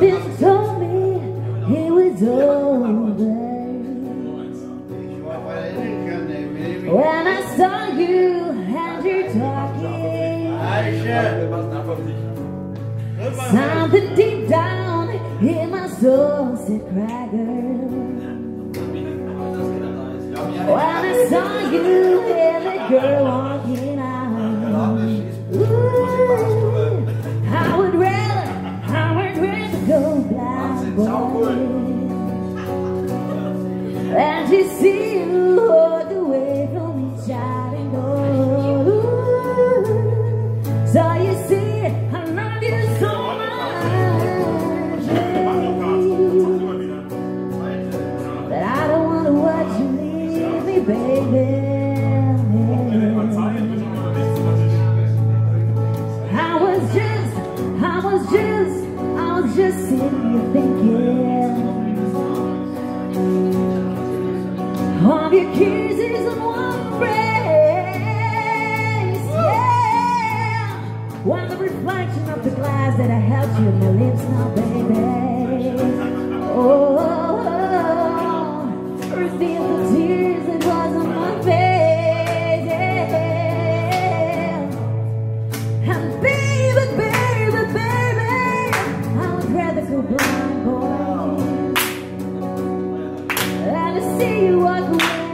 This told me it was over when I saw you and you're talking. Something deep down in my soul said, "Cry, girl." When I saw you and the girl walking out, ooh, I would rather go blind, boy, and you see you all the way from each other. Ooh, so you see, I love you so much, yeah. But I don't want to watch you leave me, baby. I was just sitting here thinking of your kisses and warm embrace, yeah. While the reflection of the glass that I held you in my lips now, baby. Oh, reveal the tears that was on my face, yeah. And baby, I see you walk away.